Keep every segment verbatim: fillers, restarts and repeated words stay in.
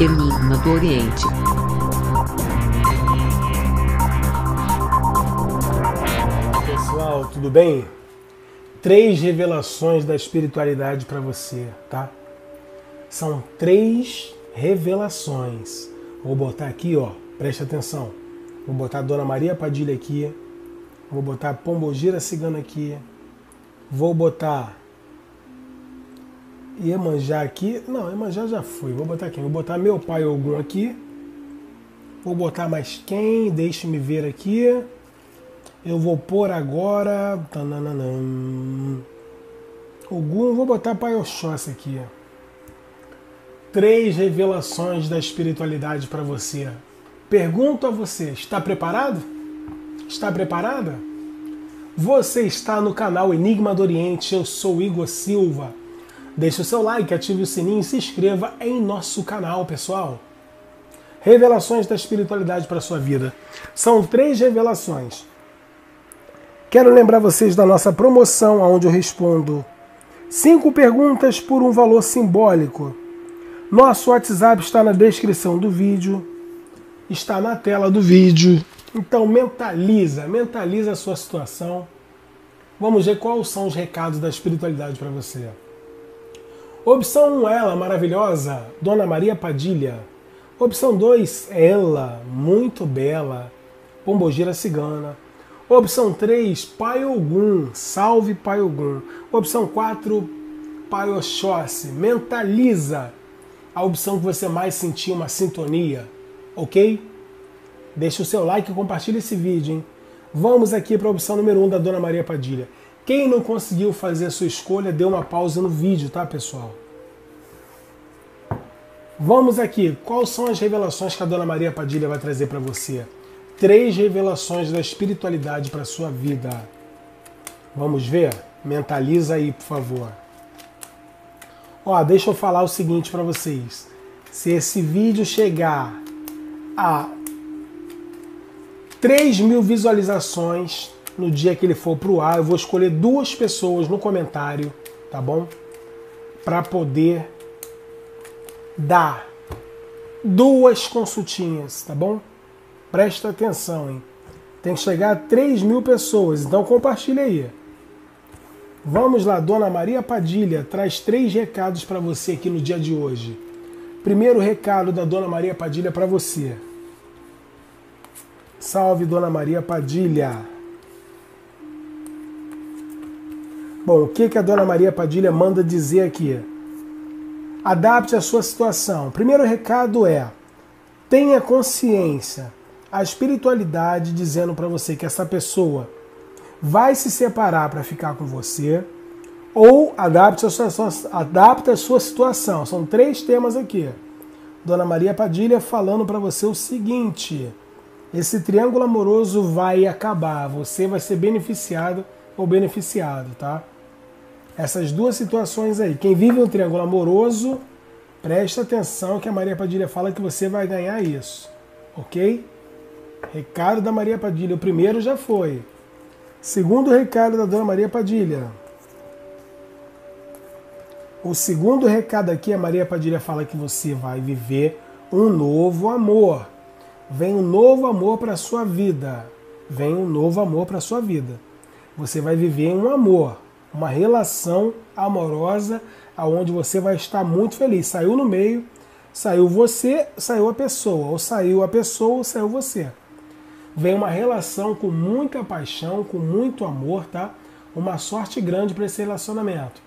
Enigma do Oriente. Pessoal, tudo bem? Três revelações da espiritualidade para você, tá? São três revelações. Vou botar aqui, ó, preste atenção. Vou botar a Dona Maria Padilha aqui. Vou botar a Pombogira Cigana aqui. Vou botar Iemanjá aqui. Não, Iemanjá já foi. Vou botar quem? Vou botar meu Pai Ogum aqui. Vou botar mais quem? Deixe-me ver aqui. Eu vou pôr agora... Tanananã. Ogum. Vou botar Pai Oxóssi aqui. Três revelações da espiritualidade para você. Pergunto a você, está preparado? Está preparada? Você está no canal Enigma do Oriente, eu sou Igor Silva. Deixe o seu like, ative o sininho e se inscreva em nosso canal, pessoal. Revelações da espiritualidade para a sua vida. São três revelações. Quero lembrar vocês da nossa promoção, onde eu respondo cinco perguntas por um valor simbólico. Nosso WhatsApp está na descrição do vídeo, está na tela do vídeo. Então mentaliza, mentaliza a sua situação. Vamos ver quais são os recados da espiritualidade para você. Opção um, ela, maravilhosa, Dona Maria Padilha. Opção dois, ela, muito bela, Pombogira Cigana. Opção três, Pai Ogum, salve Pai Ogum. Opção quatro, Pai Oxóssi. Mentaliza a opção que você mais sentiu uma sintonia, ok? Deixe o seu like e compartilhe esse vídeo, hein? Vamos aqui para a opção número um da Dona Maria Padilha. Quem não conseguiu fazer a sua escolha, dê uma pausa no vídeo, tá, pessoal? Vamos aqui. Quais são as revelações que a Dona Maria Padilha vai trazer para você? Três revelações da espiritualidade para a sua vida. Vamos ver? Mentaliza aí, por favor. Ó, deixa eu falar o seguinte para vocês. Se esse vídeo chegar a três mil visualizações no dia que ele for para o ar, eu vou escolher duas pessoas no comentário, tá bom? Para poder dar duas consultinhas, tá bom? Presta atenção, hein? Tem que chegar a três mil pessoas, então compartilha aí. Vamos lá, Dona Maria Padilha traz três recados para você aqui no dia de hoje. Primeiro recado da Dona Maria Padilha para você. Salve, Dona Maria Padilha. Bom, o que que a Dona Maria Padilha manda dizer aqui? Adapte a sua situação. Primeiro recado é, tenha consciência, a espiritualidade dizendo para você que essa pessoa vai se separar para ficar com você, ou adapte a sua, adapte a sua situação. São três temas aqui. Dona Maria Padilha falando para você o seguinte... Esse triângulo amoroso vai acabar, você vai ser beneficiado ou beneficiado, tá? Essas duas situações aí. Quem vive um triângulo amoroso, presta atenção que a Maria Padilha fala que você vai ganhar isso, ok? Recado da Maria Padilha, o primeiro já foi. Segundo recado da Dona Maria Padilha. O segundo recado aqui, a Maria Padilha fala que você vai viver um novo amor. Vem um novo amor para a sua vida. Vem um novo amor para a sua vida. Você vai viver um amor, uma relação amorosa, aonde você vai estar muito feliz. Saiu no meio, saiu você, saiu a pessoa. Ou saiu a pessoa, ou saiu você. Vem uma relação com muita paixão, com muito amor, tá? Uma sorte grande para esse relacionamento.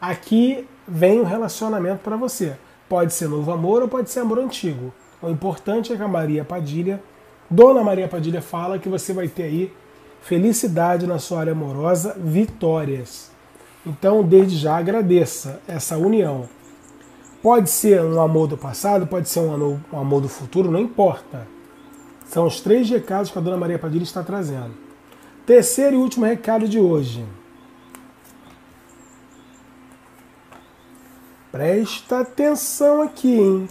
Aqui vem um relacionamento para você. Pode ser novo amor ou pode ser amor antigo. O importante é que a Maria Padilha, Dona Maria Padilha, fala que você vai ter aí felicidade na sua área amorosa, vitórias. Então, desde já, agradeça essa união. Pode ser um amor do passado, pode ser um amor do futuro, não importa. São os três recados que a Dona Maria Padilha está trazendo. Terceiro e último recado de hoje. Presta atenção aqui, hein?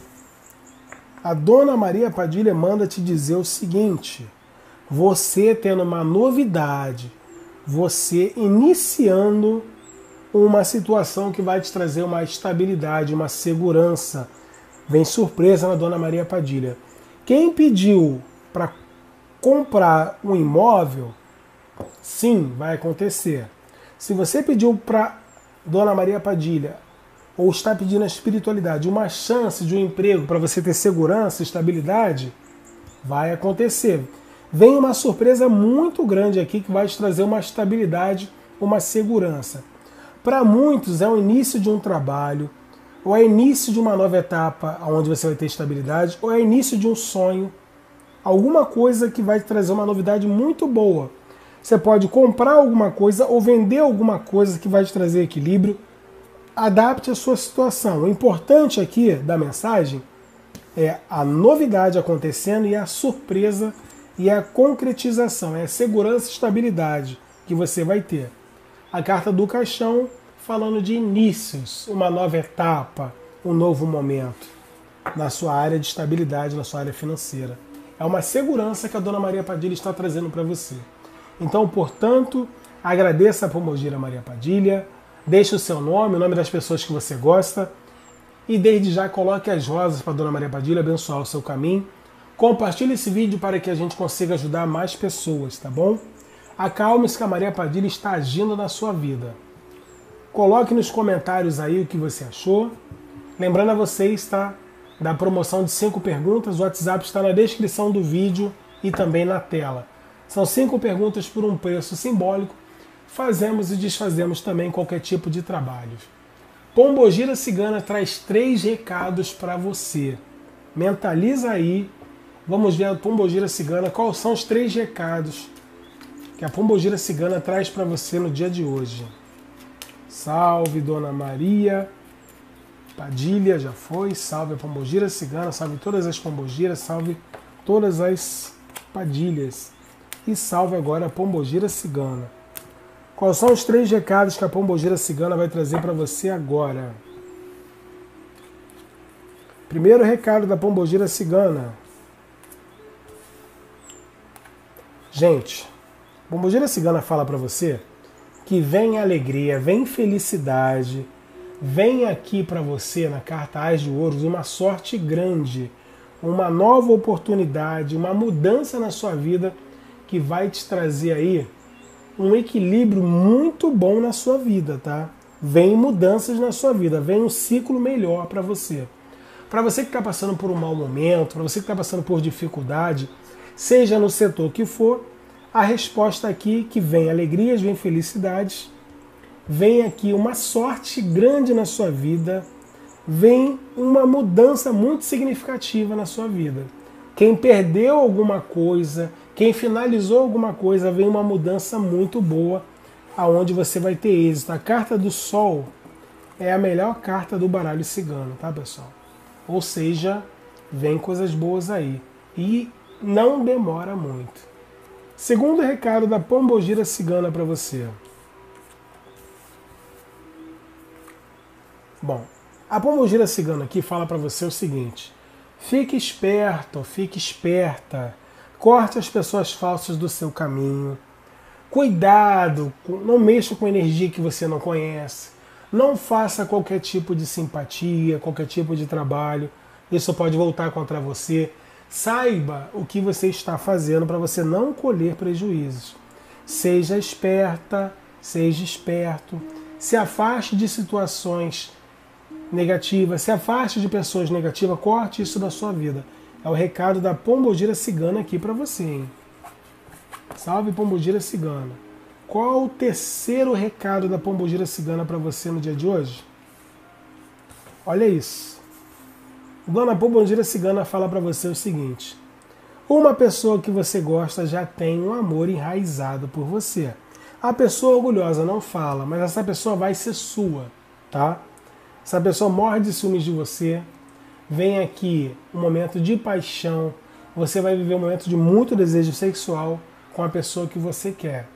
A Dona Maria Padilha manda te dizer o seguinte, você tendo uma novidade, você iniciando uma situação que vai te trazer uma estabilidade, uma segurança, Vem surpresa na Dona Maria Padilha. Quem pediu para comprar um imóvel, sim, vai acontecer. Se você pediu para Dona Maria Padilha, ou está pedindo a espiritualidade, uma chance de um emprego para você ter segurança, estabilidade, vai acontecer. Vem uma surpresa muito grande aqui que vai te trazer uma estabilidade, uma segurança. Para muitos é o início de um trabalho, ou é início de uma nova etapa onde você vai ter estabilidade, ou é início de um sonho, alguma coisa que vai te trazer uma novidade muito boa. Você pode comprar alguma coisa ou vender alguma coisa que vai te trazer equilíbrio. Adapte a sua situação. O importante aqui da mensagem é a novidade acontecendo e a surpresa e a concretização, é a segurança e estabilidade que você vai ter. A carta do caixão falando de inícios, uma nova etapa, um novo momento na sua área de estabilidade, na sua área financeira. É uma segurança que a Dona Maria Padilha está trazendo para você. Então, portanto, agradeça a Pombogira Maria Padilha, deixe o seu nome, o nome das pessoas que você gosta e desde já coloque as rosas para a Dona Maria Padilha abençoar o seu caminho. Compartilhe esse vídeo para que a gente consiga ajudar mais pessoas, tá bom? Acalme-se que a Maria Padilha está agindo na sua vida. Coloque nos comentários aí o que você achou. Lembrando a vocês, tá? Da promoção de cinco perguntas, o WhatsApp está na descrição do vídeo e também na tela. São cinco perguntas por um preço simbólico. Fazemos e desfazemos também qualquer tipo de trabalho. Pombogira Cigana traz três recados para você. Mentaliza aí. Vamos ver a Pombogira Cigana, quais são os três recados que a Pombogira Cigana traz para você no dia de hoje. Salve Dona Maria Padilha, já foi. Salve a Pombogira Cigana, salve todas as pombogiras, salve todas as padilhas. E salve agora a Pombogira Cigana. Quais são os três recados que a Pombogira Cigana vai trazer para você agora? Primeiro recado da Pombogira Cigana. Gente, a Pombogira Cigana fala para você que vem alegria, vem felicidade, vem aqui para você na carta Ás de Ouros uma sorte grande, uma nova oportunidade, uma mudança na sua vida que vai te trazer aí um equilíbrio muito bom na sua vida, tá? Vem mudanças na sua vida, vem um ciclo melhor para você. Para você que está passando por um mau momento, para você que está passando por dificuldade, seja no setor que for, a resposta aqui é que vem alegrias, vem felicidades, vem aqui uma sorte grande na sua vida, vem uma mudança muito significativa na sua vida. Quem perdeu alguma coisa, quem finalizou alguma coisa, vem uma mudança muito boa, aonde você vai ter êxito. A carta do Sol é a melhor carta do baralho cigano, tá, pessoal? Ou seja, vem coisas boas aí. E não demora muito. Segundo recado da Pombogira Cigana para você. Bom, a Pombogira Cigana aqui fala para você o seguinte. Fique esperto, fique esperta. Corte as pessoas falsas do seu caminho. Cuidado, não mexa com energia que você não conhece. Não faça qualquer tipo de simpatia, qualquer tipo de trabalho. Isso pode voltar contra você. Saiba o que você está fazendo para você não colher prejuízos. Seja esperta, seja esperto. Se afaste de situações negativas, se afaste de pessoas negativas, corte isso da sua vida. É o recado da Pombogira Cigana aqui para você, hein? Salve, Pombogira Cigana. Qual o terceiro recado da Pombogira Cigana para você no dia de hoje? Olha isso. Dona Pombogira Cigana fala para você o seguinte. Uma pessoa que você gosta já tem um amor enraizado por você. A pessoa orgulhosa não fala, mas essa pessoa vai ser sua, tá? Essa pessoa morre de ciúmes de você. Vem aqui um momento de paixão, você vai viver um momento de muito desejo sexual com a pessoa que você quer.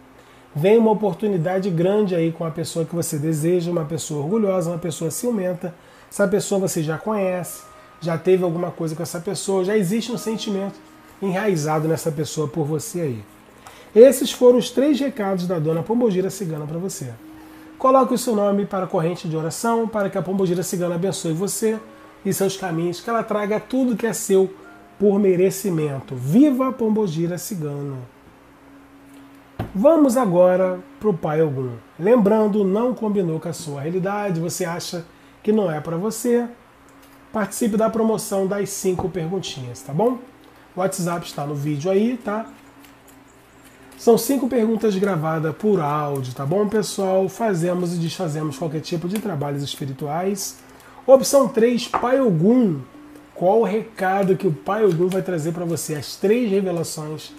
Vem uma oportunidade grande aí com a pessoa que você deseja, uma pessoa orgulhosa, uma pessoa ciumenta. Essa pessoa você já conhece, já teve alguma coisa com essa pessoa, já existe um sentimento enraizado nessa pessoa por você aí. Esses foram os três recados da Dona Pombogira Cigana para você. Coloque o seu nome para a corrente de oração, para que a Pombogira Cigana abençoe você. e seus caminhos, que ela traga tudo que é seu por merecimento. Viva Pombogira Cigano! Vamos agora para o Pai Ogum. Lembrando, não combinou com a sua realidade, você acha que não é para você, participe da promoção das cinco perguntinhas, tá bom? O WhatsApp está no vídeo aí, tá? São cinco perguntas gravadas por áudio, tá bom, pessoal? Fazemos e desfazemos qualquer tipo de trabalhos espirituais. Opção três, Pai Ogum. Qual o recado que o Pai Ogum vai trazer para você? As três revelações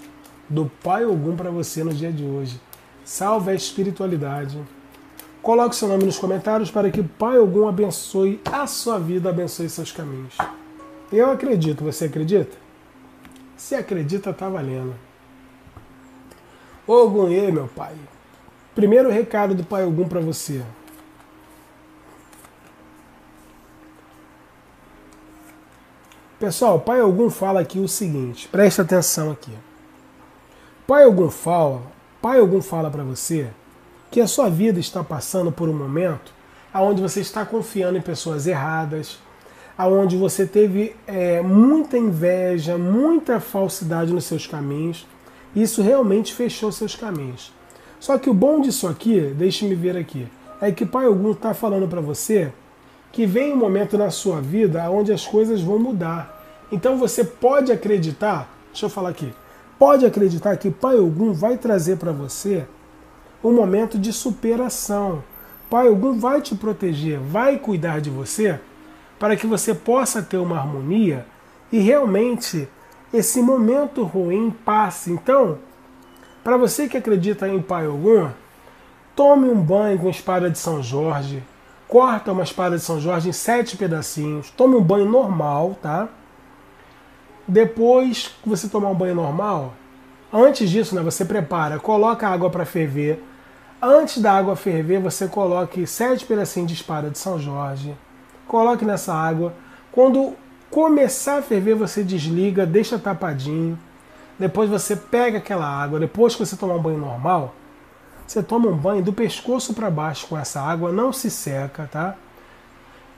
do Pai Ogum para você no dia de hoje. Salve a espiritualidade. Coloque seu nome nos comentários para que o Pai Ogum abençoe a sua vida, abençoe seus caminhos. Eu acredito, você acredita? Se acredita, tá valendo. Ogum, e meu pai. Primeiro recado do Pai Ogum para você. Pessoal, Pai Ogum fala aqui o seguinte, presta atenção aqui. Pai Ogum fala, Pai Ogum fala para você que a sua vida está passando por um momento onde você está confiando em pessoas erradas, onde você teve é, muita inveja, muita falsidade nos seus caminhos. Isso realmente fechou seus caminhos. Só que o bom disso aqui, deixe-me ver aqui, é que Pai Ogum está falando para você que vem um momento na sua vida onde as coisas vão mudar. Então você pode acreditar, deixa eu falar aqui, pode acreditar que Pai Ogum vai trazer para você um momento de superação. Pai Ogum vai te proteger, vai cuidar de você para que você possa ter uma harmonia e realmente esse momento ruim passe. Então, para você que acredita em Pai Ogum, tome um banho com espada de São Jorge, corta uma espada de São Jorge em sete pedacinhos, tome um banho normal, tá? Depois que você tomar um banho normal, antes disso, né, você prepara, coloca a água para ferver. Antes da água ferver, você coloque sete pedacinhos de espada de São Jorge, coloque nessa água. Quando começar a ferver, você desliga, deixa tapadinho, depois você pega aquela água, depois que você tomar um banho normal, você toma um banho do pescoço para baixo com essa água, não se seca, tá?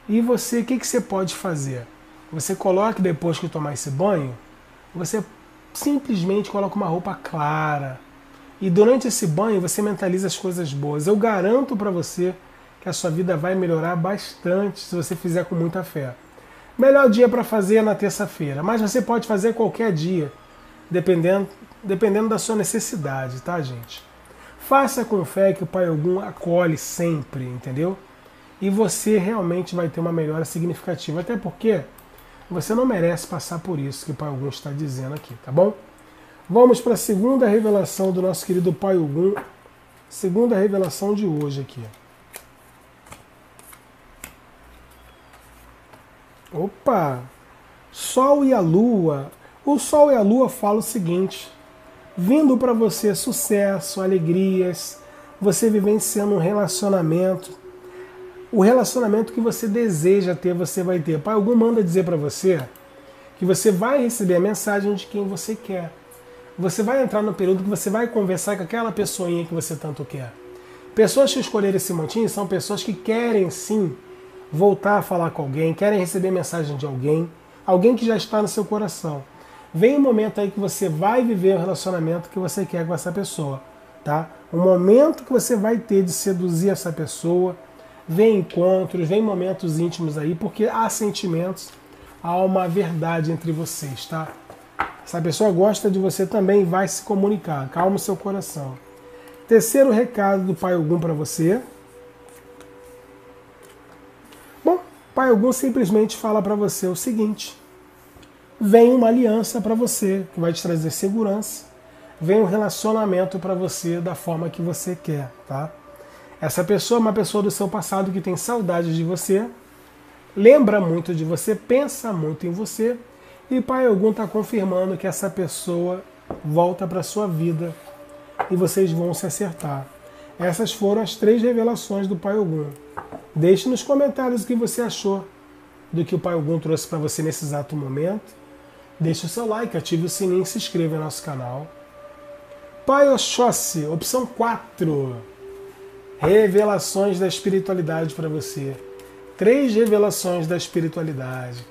E você, o que, que você pode fazer? Você coloca, depois que tomar esse banho, você simplesmente coloca uma roupa clara, e durante esse banho você mentaliza as coisas boas. Eu garanto para você que a sua vida vai melhorar bastante se você fizer com muita fé. Melhor dia para fazer é na terça-feira, mas você pode fazer qualquer dia, dependendo, dependendo da sua necessidade, tá, gente? Faça com fé que o Pai Ogum acolhe sempre, entendeu? E você realmente vai ter uma melhora significativa, até porque você não merece passar por isso que o Pai Ogum está dizendo aqui, tá bom? Vamos para a segunda revelação do nosso querido Pai Ogum, segunda revelação de hoje aqui. Opa! Sol e a Lua. O Sol e a Lua falam o seguinte. Vindo para você sucesso, alegrias, você vivenciando um relacionamento. O relacionamento que você deseja ter, você vai ter. Pai Ogum manda dizer para você que você vai receber a mensagem de quem você quer. Você vai entrar no período que você vai conversar com aquela pessoinha que você tanto quer. Pessoas que escolheram esse montinho são pessoas que querem sim voltar a falar com alguém, querem receber mensagem de alguém, alguém que já está no seu coração. Vem um momento aí que você vai viver o relacionamento que você quer com essa pessoa, tá? O momento que você vai ter de seduzir essa pessoa, vem encontros, vem momentos íntimos aí, porque há sentimentos, há uma verdade entre vocês, tá? Essa pessoa gosta de você também, vai se comunicar, calma o seu coração. Terceiro recado do Pai Ogum para você. Pai Ogum simplesmente fala para você o seguinte, vem uma aliança para você, que vai te trazer segurança, vem um relacionamento para você da forma que você quer, tá? Essa pessoa é uma pessoa do seu passado que tem saudades de você, lembra muito de você, pensa muito em você, e Pai Ogum está confirmando que essa pessoa volta para sua vida e vocês vão se acertar. Essas foram as três revelações do Pai Ogum. Deixe nos comentários o que você achou do que o Pai Ogum trouxe para você nesse exato momento. Deixe o seu like, ative o sininho e se inscreva no nosso canal. Pai Oxóssi, opção quatro. Revelações da espiritualidade para você. Três revelações da espiritualidade.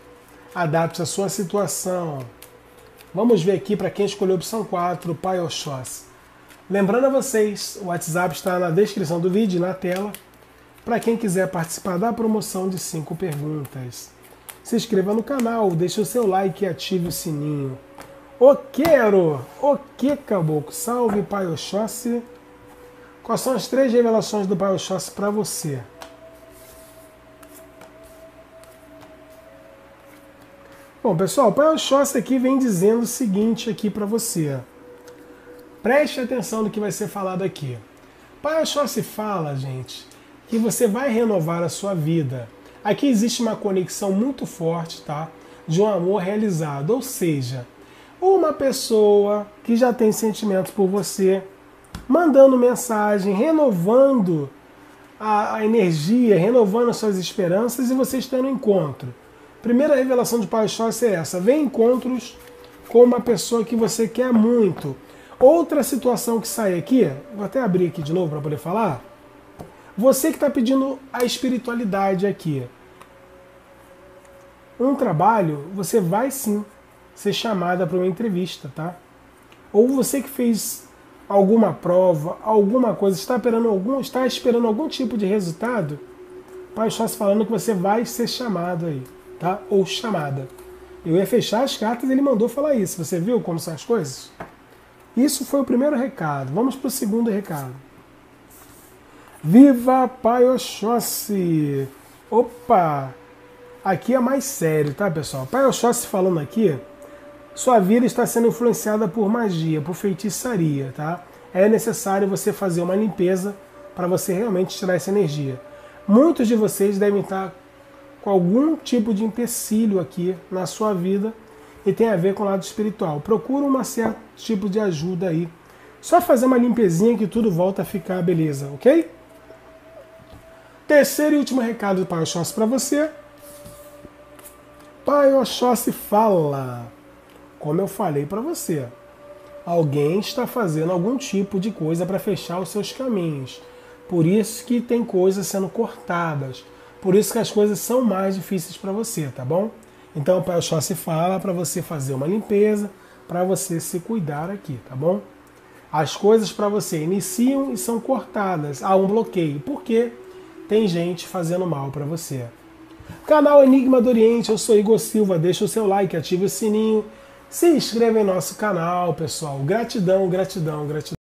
Adapte a sua situação. Vamos ver aqui para quem escolheu a opção quatro, o Pai Oxóssi. Lembrando a vocês, o WhatsApp está na descrição do vídeo, na tela, para quem quiser participar da promoção de cinco perguntas. Se inscreva no canal, deixe o seu like e ative o sininho. O quero! O que, caboclo? Salve, Pai Oxóssi! Quais são as três revelações do Pai Oxóssi para você? Bom, pessoal, o Pai Oxóssi aqui vem dizendo o seguinte aqui para você. Preste atenção no que vai ser falado aqui. O Pai Oxóssi fala, gente, que você vai renovar a sua vida. Aqui existe uma conexão muito forte, tá? De um amor realizado, ou seja, uma pessoa que já tem sentimentos por você, mandando mensagem, renovando a, a energia, renovando as suas esperanças e vocês tendo um encontro. Primeira revelação de Pai Oxóssi é essa. Vem encontros com uma pessoa que você quer muito. Outra situação que sai aqui, vou até abrir aqui de novo para poder falar. Você que está pedindo a espiritualidade aqui. Um trabalho, você vai sim ser chamada para uma entrevista, tá? Ou você que fez alguma prova, alguma coisa, está esperando algum, está esperando algum tipo de resultado, Pai Oxóssi falando que você vai ser chamado aí. Tá? Ou chamada. Eu ia fechar as cartas e ele mandou falar isso. Você viu como são as coisas? Isso foi o primeiro recado. Vamos para o segundo recado. Viva Pai Oxóssi! Opa! Aqui é mais sério, tá, pessoal? Pai Oxóssi falando aqui, sua vida está sendo influenciada por magia, por feitiçaria, tá? É necessário você fazer uma limpeza para você realmente tirar essa energia. Muitos de vocês devem estar com algum tipo de empecilho aqui na sua vida e tem a ver com o lado espiritual. Procura um certo tipo de ajuda aí. Só fazer uma limpezinha que tudo volta a ficar beleza, ok? Terceiro e último recado do Pai Oxóssi para você. Pai Oxóssi fala, como eu falei para você, alguém está fazendo algum tipo de coisa para fechar os seus caminhos. Por isso que tem coisas sendo cortadas. Por isso que as coisas são mais difíceis para você, tá bom? Então o Pai Oxóssi fala para você fazer uma limpeza, para você se cuidar aqui, tá bom? As coisas para você iniciam e são cortadas. Há um bloqueio, porque tem gente fazendo mal para você. Canal Enigma do Oriente, eu sou Igor Silva, deixa o seu like, ative o sininho, se inscreva em nosso canal, pessoal. Gratidão, gratidão, gratidão.